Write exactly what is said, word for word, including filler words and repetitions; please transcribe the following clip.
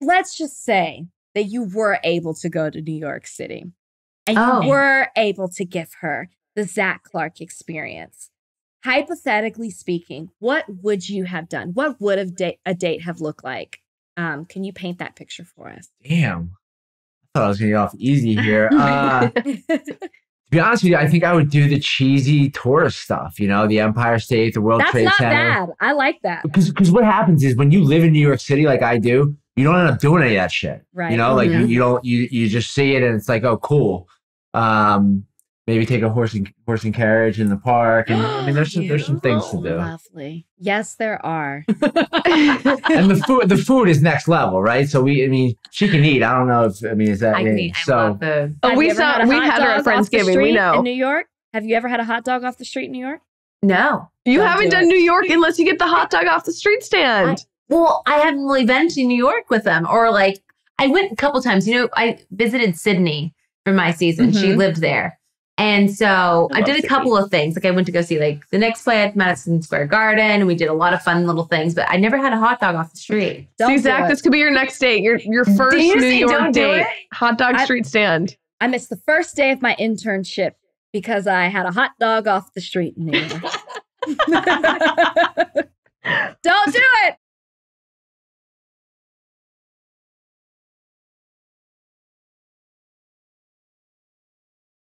let's just say that you were able to go to New York City and oh. you were able to give her the Zach Clark experience. Hypothetically speaking, what would you have done? What would have da- a date have looked like? Um, can you paint that picture for us? Damn. I thought I was going to get off easy here. Uh, to be honest with you, I think I would do the cheesy tourist stuff, you know, the Empire State, the World Trade Center. That's not bad. I like that. Because what happens is when you live in New York City like I do, you don't end up doing any of that shit. Right. You know, like mm-hmm. you, you don't, you, you just see it and it's like, oh, cool. Um, Maybe take a horse and horse and carriage in the park. And I mean, there's some, there's some things to do. Lovely. Yes, there are. And the food, the food is next level, right? So we, I mean, she can eat. I don't know if, I mean, is that I mean, so? I love the, oh, we saw, had we had her at Friendsgiving. We know. In New York, have you ever had a hot dog off the street in New York? No, you don't haven't do done it. New York unless you get the hot dog off the street stand. I, well, I haven't really been to New York with them, or like I went a couple times. You know, I visited Sydney for my season. Mm-hmm. She lived there. And so I, I did a couple of things. Like I went to go see like the next play at Madison Square Garden. We did a lot of fun little things, but I never had a hot dog off the street. See, Zach, this could be your next date. Your your first New York date. Hot dog street stand. I missed the first day of my internship because I had a hot dog off the street in New York.